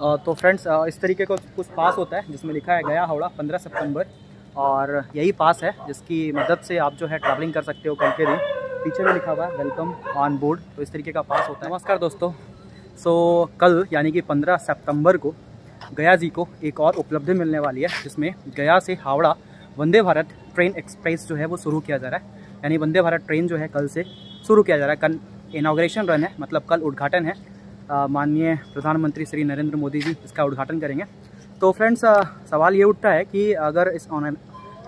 तो फ्रेंड्स इस तरीके का कुछ पास होता है जिसमें लिखा है गया हावड़ा 15 सितंबर, और यही पास है जिसकी मदद से आप जो है ट्रैवलिंग कर सकते हो कल के दिन। पीछे में लिखा हुआ है वेलकम ऑन बोर्ड, तो इस तरीके का पास होता है। नमस्कार दोस्तों, सो कल यानी कि 15 सितंबर को गया जी को एक और उपलब्धि मिलने वाली है, जिसमें गया से हावड़ा वंदे भारत ट्रेन एक्सप्रेस जो है वो शुरू किया जा रहा है। यानी वंदे भारत ट्रेन जो है कल से शुरू किया जा रहा है। कल इनाग्रेशन रन है, मतलब कल उद्घाटन है। माननीय प्रधानमंत्री श्री नरेंद्र मोदी जी इसका उद्घाटन करेंगे। तो फ्रेंड्स सवाल ये उठता है कि अगर इस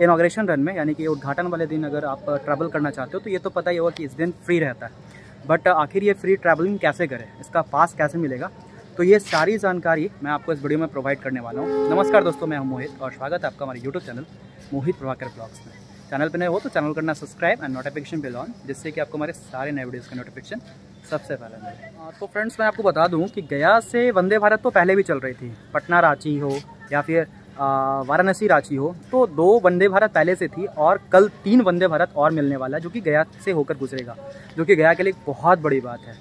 इनाग्रेशन रन में यानी कि उद्घाटन वाले दिन अगर आप ट्रैवल करना चाहते हो तो ये तो पता ही होगा कि इस दिन फ्री रहता है, बट आखिर ये फ्री ट्रैवलिंग कैसे करें, इसका पास कैसे मिलेगा, तो ये सारी जानकारी मैं आपको इस वीडियो में प्रोवाइड करने वाला हूँ। नमस्कार दोस्तों, मैं हूँ मोहित और स्वागत है आपका हमारे YouTube channel Mohit Prabhakar blogs में। चैनल पर नए हो तो चैनल करना subscribe and notification bell on, जिससे कि आपको हमारे सारे नए वीडियोज़ का नोटिफिकेशन सबसे पहले मिले। तो फ्रेंड्स मैं आपको बता दूं कि गया से वंदे भारत तो पहले भी चल रही थी। पटना रांची हो या फिर वाराणसी रांची हो, तो 2 वंदे भारत पहले से थी और कल 3 वंदे भारत और मिलने वाला है जो कि गया से होकर गुजरेगा, जो कि गया के लिए बहुत बड़ी बात है।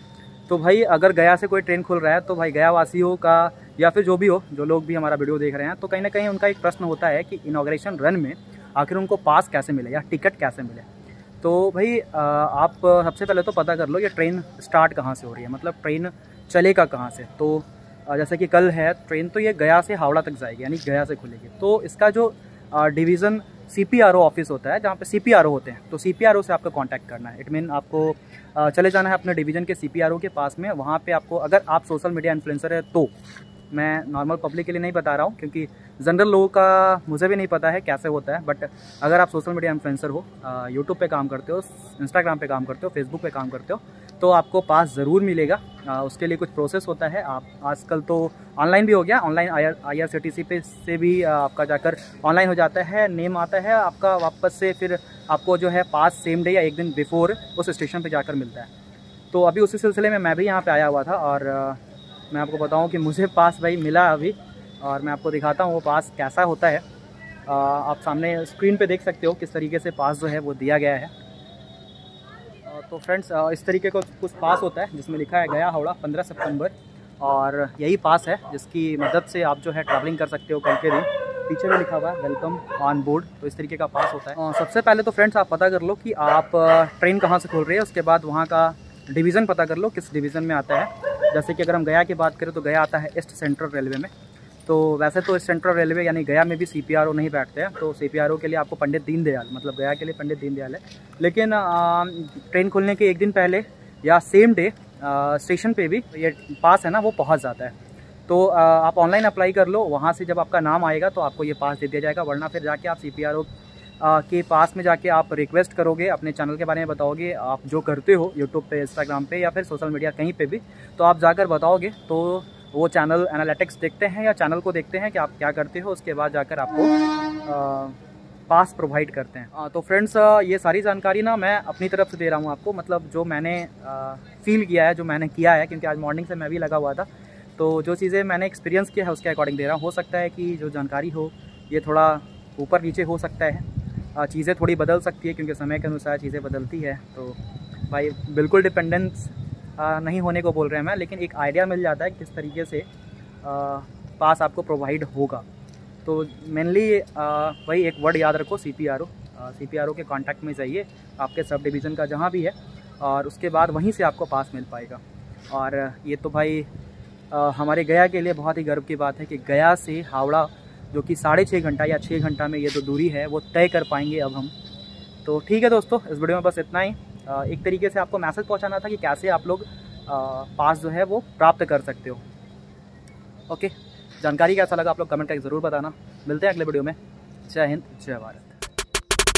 तो भाई अगर गया से कोई ट्रेन खुल रहा है तो भाई गया वासियों का या फिर जो भी हो, जो लोग भी हमारा वीडियो देख रहे हैं, तो कहीं ना कहीं उनका एक प्रश्न होता है कि इनॉग्रेशन रन में आखिर उनको पास कैसे मिले या टिकट कैसे मिले। तो भाई आप सबसे पहले तो पता कर लो ये ट्रेन स्टार्ट कहाँ से हो रही है, मतलब ट्रेन चलेगा कहाँ से। तो जैसे कि कल है ट्रेन, तो ये गया से हावड़ा तक जाएगी यानी गया से खुलेगी। तो इसका जो डिवीज़न CPRO ऑफिस होता है, जहाँ पे CPRO होते हैं, तो CPRO से आपको कांटेक्ट करना है। इट मीन आपको चले जाना है अपने डिवीज़न के CPRO के पास में। वहाँ पे आपको, अगर आप सोशल मीडिया इन्फ्लुएंसर है, तो मैं नॉर्मल पब्लिक के लिए नहीं बता रहा हूँ क्योंकि जनरल लोगों का मुझे भी नहीं पता है कैसे होता है, बट अगर आप सोशल मीडिया इन्फ्लुएंसर हो, यूट्यूब पे काम करते हो, इंस्टाग्राम पे काम करते हो, फेसबुक पे काम करते हो, तो आपको पास ज़रूर मिलेगा। उसके लिए कुछ प्रोसेस होता है। आप आजकल तो ऑनलाइन भी हो गया, ऑनलाइन IRCTC पे से भी आपका जाकर ऑनलाइन हो जाता है, नेम आता है आपका वापस से, फिर आपको जो है पास सेम डे या एक दिन बिफोर उस स्टेशन पर जाकर मिलता है। तो अभी उसी सिलसिले में मैं भी यहाँ पर आया हुआ था और मैं आपको बताऊं कि मुझे पास भाई मिला अभी, और मैं आपको दिखाता हूं वो पास कैसा होता है। आप सामने स्क्रीन पे देख सकते हो किस तरीके से पास जो है वो दिया गया है। तो फ्रेंड्स इस तरीके का कुछ पास होता है जिसमें लिखा है गया हावड़ा 15 सितंबर, और यही पास है जिसकी मदद से आप जो है ट्रैवलिंग कर सकते हो कल के दिन। पीछे में लिखा हुआ है वेलकम ऑन बोर्ड, तो इस तरीके का पास होता है। सबसे पहले तो फ्रेंड्स आप पता कर लो कि आप ट्रेन कहाँ से खुल रही है, उसके बाद वहाँ का डिवीज़न पता कर लो किस डिवीज़न में आता है। जैसे कि अगर हम गया की बात करें तो गया आता है ईस्ट सेंट्रल रेलवे में। तो वैसे तो ईस्ट सेंट्रल रेलवे यानी गया में भी CPRO नहीं बैठते हैं, तो CPRO के लिए आपको पंडित दीन दयाल, मतलब गया के लिए पंडित दीन दयाल है। लेकिन ट्रेन खुलने के एक दिन पहले या सेम डे स्टेशन पे भी ये पास है ना, वो पहुँच जाता है। तो आप ऑनलाइन अप्लाई कर लो, वहाँ से जब आपका नाम आएगा तो आपको ये पास दे दिया जाएगा, वरना फिर जाके आप CPRO के पास में जाके आप रिक्वेस्ट करोगे, अपने चैनल के बारे में बताओगे, आप जो करते हो यूट्यूब पे, इंस्टाग्राम पे या फिर सोशल मीडिया कहीं पे भी, तो आप जाकर बताओगे। तो वो चैनल एनालिटिक्स देखते हैं या चैनल को देखते हैं कि आप क्या करते हो, उसके बाद जाकर आपको पास प्रोवाइड करते हैं। तो फ्रेंड्स ये सारी जानकारी ना मैं अपनी तरफ से दे रहा हूँ आपको, मतलब जो मैंने फील किया है, जो मैंने किया है, क्योंकि आज मॉर्निंग से मैं भी लगा हुआ था। तो जो चीज़ें मैंने एक्सपीरियंस किया है उसके अकॉर्डिंग दे रहा हूँ। हो सकता है कि जो जानकारी हो ये थोड़ा ऊपर नीचे हो सकता है, चीज़ें थोड़ी बदल सकती है क्योंकि समय के अनुसार चीज़ें बदलती है। तो भाई बिल्कुल डिपेंडेंस नहीं होने को बोल रहे हैं मैं, लेकिन एक आइडिया मिल जाता है किस तरीके से पास आपको प्रोवाइड होगा। तो मेनली भाई एक वर्ड याद रखो, CPRO के कांटेक्ट में जाइए आपके सब डिवीज़न का जहाँ भी है, और उसके बाद वहीं से आपको पास मिल पाएगा। और ये तो भाई हमारे गया के लिए बहुत ही गर्व की बात है कि गया से हावड़ा जो कि 6.5 घंटा या 6 घंटा में ये जो दूरी है वो तय कर पाएंगे अब हम। तो ठीक है दोस्तों, इस वीडियो में बस इतना ही। एक तरीके से आपको मैसेज पहुंचाना था कि कैसे आप लोग पास जो है वो प्राप्त कर सकते हो। ओके, जानकारी कैसा लगा आप लोग कमेंट करके ज़रूर बताना। मिलते हैं अगले वीडियो में। जय हिंद, जय भारत।